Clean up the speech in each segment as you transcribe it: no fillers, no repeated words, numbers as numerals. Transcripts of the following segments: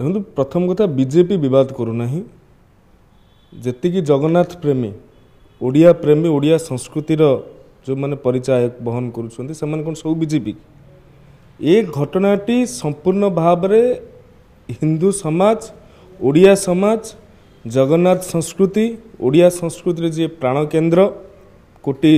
देखो प्रथम कथा बीजेपी विवाद करूना जी जगन्नाथ प्रेमी ओडिया प्रेमी ओडिया संस्कृतिर जो मैंने परिचय बहन कर सब बीजेपी ये घटनाटी संपूर्ण भाव में हिंदू समाज ओडिया समाज जगन्नाथ संस्कृति ओडिया संस्कृति जी प्राण केन्द्र कोटि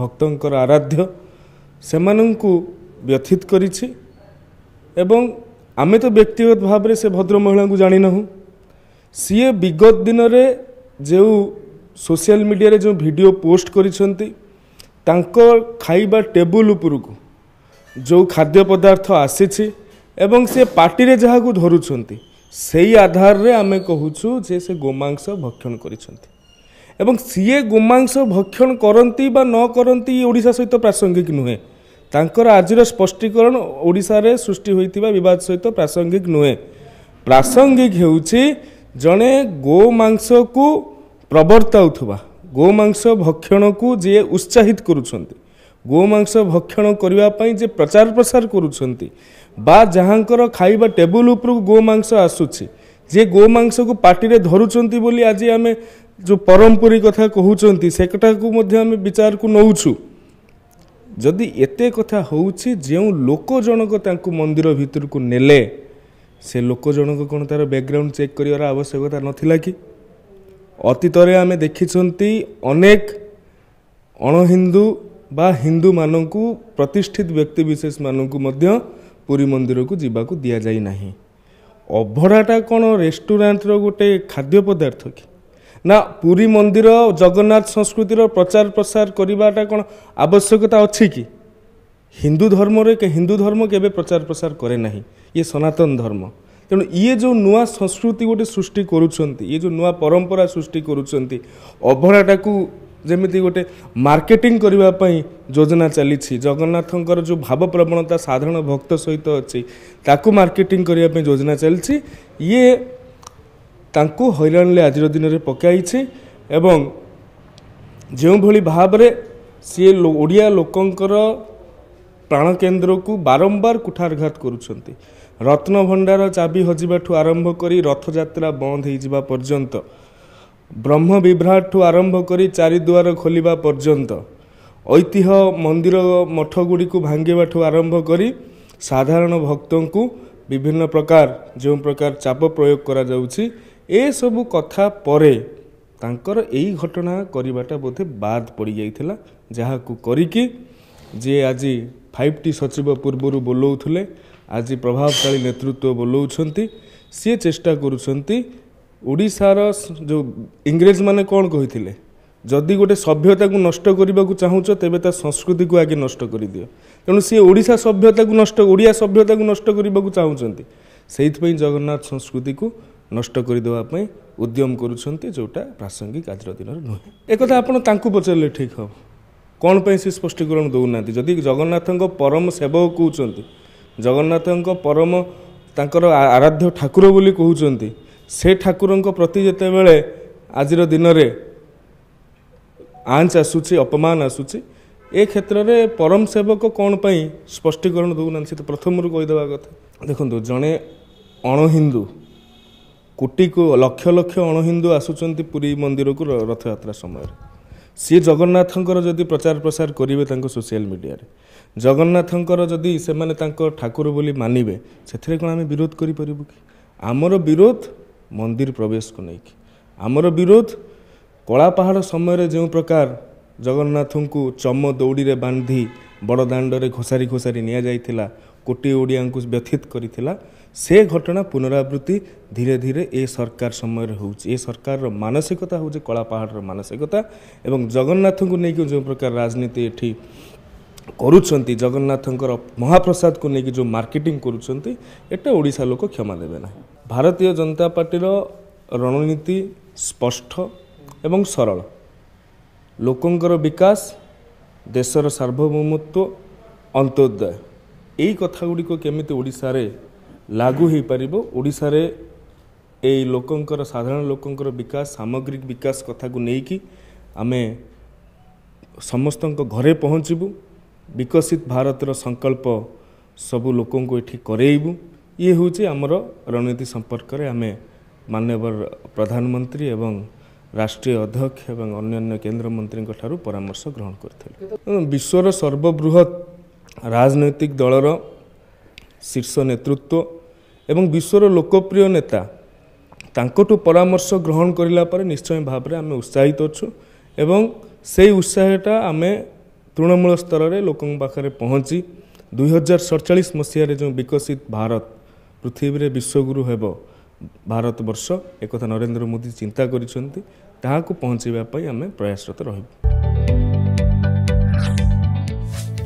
भक्तंकर आराध्य से मानू व्यथित करिछि एवं आमे तो व्यक्तिगत भाव में से भद्र महिला को जानी नहुं सीए विगत दिन में जो सोशल मीडिया रे जो वीडियो पोस्ट करिसेंती तांको खाइबा टेबुल उपरु को जो खाद्य पदार्थ आसीछि एवं से पार्टी रे जहा को धरुछंती सेही आधार रे आमे कहूछु जे से गोमांस भक्षण करिसेंती एवं सीए गोमांस भक्षण करती बा न करती ओडिशा सहित प्रासंगिक नुहे तांकर आजिर स्पष्टीकरण ओडिशा रे सृष्टि होइतिबा विवाद सहित प्रासंगिक नुहे। प्रासंगिक हेउछि जने गोमांस को प्रवर्ताउथबा गोमांस भक्षण को जे उत्साहित करूछंती गोमांस भक्षण करिबा पई जे प्रचार प्रसार करूछंती बा जहांकर खाइबा टेबुल उपर गोमांस आसुछि जे गोमांस को पार्टी रे धरुछंती बोली आज आमे जो परंपरिक कथा कहूँ से कथा को मध्य आम विचार को नौचु जदि एते कथा होउछि जे लोक जनक तांकु मंदिर भीतर को नेले से लोक जनक कौन तार बैकग्राउंड चेक करिवार आवश्यकता नथिला कि अतीत रे आमे देखिछंती अनेक अणहिंदू बा हिंदू माननकु प्रतिष्ठित व्यक्ति विशेष माननकु मध्य पुरी मंदिर को जीवाकु दिया जाई नाही। अभड़ाटा कौन रेस्टोरेंट रो गोटे खाद्य पदार्थ कि ना पुरी मंदिर जगन्नाथ संस्कृतिर प्रचार प्रसार करवाटा कौन आवश्यकता अच्छी कि हिंदू धर्म केबे प्रचार प्रसार करे नहीं ये सनातन धर्म तेणु ये जो नुआ संस्कृति गोटे सृष्टि करुछंती ये जो नुआ परंपरा सृष्टि करुछंती अभड़ाटा को जेमिति गोटे मार्केटिंग करिबा पई योजना चली जगन्नाथंकर जो भाव प्रवणता साधारण भक्त सहित अच्छी ताकू मार्केटिंग करिबा पई योजना चली ये तांको हैरान ले आजिर दिन रे पकाई छी एवं जो भली भाव रे सी ओडिया लोकंकर प्राण केन्द्र को बारंबार कुठारघात करुछंती रत्न भंडार चाबी हजिबाठू आरंभ करी रथ यात्रा बंद हो जिबा पर्यंत ब्रह्म विभ्राटू आरंभ करी चारि द्वार खोलिबा पर्यंत ऐतिह्य मंदिर मठ गुडी को भांगेबाठू आरंभ करी साधारण भक्तों को विभिन्न प्रकार जो प्रकार चाप प्रयोग करा जाउछि ए सब कथा परे तांकर एही घटना करवाटा बोधे बाद पड़ जाइथिला जहा को करिकि जे आज 5टी सचिव पूर्वरु बोलौथुले आज प्रभावशाली नेतृत्व बोलौछंती सी चेष्टा करूछंती ओडिसार जो इंग्रज माने कौन कहिथिले जदि गोटे सभ्यता को नष्ट करबाकू चाहूछ तेबे ता संस्कृति को आगे नष्ट कर दियो तेणु सी ओडिशा सभ्यता को नष्ट ओडिया सभ्यता को नष्ट करबाकू चाहूछंती सेहितपई जगन्नाथ संस्कृति को नष्ट कर देबा पई उद्यम करूछंती जोटा प्रासंगिक आजर दिन नुहे। एक कथा आपण तांकू पचारले ठीक हो कोन पई से स्पष्टीकरण दउनाती जदि जगन्नाथंक परम सेवक कहउछंती जगन्नाथंक परम तांकर आराध्य ठाकुर बोली कहउछंती से ठाकुरंक प्रति जेतेबेले आजर दिन रे आंच आसूची अपमान आसूची ए क्षेत्र में परम सेवक कौन पाई स्पष्टीकरण दौना से तो प्रथम कहीदेवा कथा देखो जड़े अणहिंदू कोटि को लक्ष लक्ष अणहिंदू आसुंच पुरी मंदिर को रथयात्रा समय सी जगन्नाथंकर जदि प्रचार प्रसार करेंगे सोशल मीडिया जगन्नाथंकर जदि से ठाकुर बोली मानवे से कौन आम विरोध करें कि आमर विरोध मंदिर प्रवेश को लेकिन आमर विरोध कला पहाड़ समय जो प्रकार जगन्नाथ को चम दौड़ी रे बांधी बड़ दांडरे घोसारी घोसारी निया जाइथिला कोटी ओडिया को व्यथित करिथिला से घटना पुनरावृत्ति धीरे धीरे ए सरकार समय होउछि ए सरकार रो मानसिकता होउछि कला पहाड़ रो मानसिकता एवं जगन्नाथ को लेकिन जो प्रकार राजनीति एठी करुछंती जगन्नाथंकर महाप्रसाद को लेकिन जो मार्केटिंग करुछंती एटा ओडिसा लोक क्षमा देबे ना। भारतीय जनता पार्टी रो रणनीति स्पष्ट एवं सरल लोकंकर विकास देशर सार्वभौमत्व अंत्योदय यही कथा गुड़िक केमिति ओडिसा रे लागू हो पारिबो ओडिसा रे एई लोकंकर साधारण लोकंकर विकास सामग्रिक विकास कथा को लेकिन आमे समस्तंक घरे पहुँचबू विकसित भारतर संकल्प सबू लोकंको एठी करेइबू ये हूँ आमर रणनीति संपर्क में आम मानवर प्रधानमंत्री एवं राष्ट्रीय अध्यक्ष एवं अन्य केन्द्रमंत्री परामर्श ग्रहण कर विश्वर सर्वबृहत राजनैतिक दलर शीर्ष नेतृत्व एवं विश्वर लोकप्रिय नेता तांकोटू परामर्श ग्रहण करिला परे निश्चय भाव में आम उत्साहित अच्छु एवं से उत्साहटा आम तृणमूल स्तर में लोक पाखे पहुँची 2047 मसीह जो विकसित भारत पृथ्वी में विश्वगुरु हेबो भारत वर्ष एक नरेंद्र मोदी चिंता करिसेंती ताहाकु पहुँचेबा पई आमे प्रयासरत रहबो।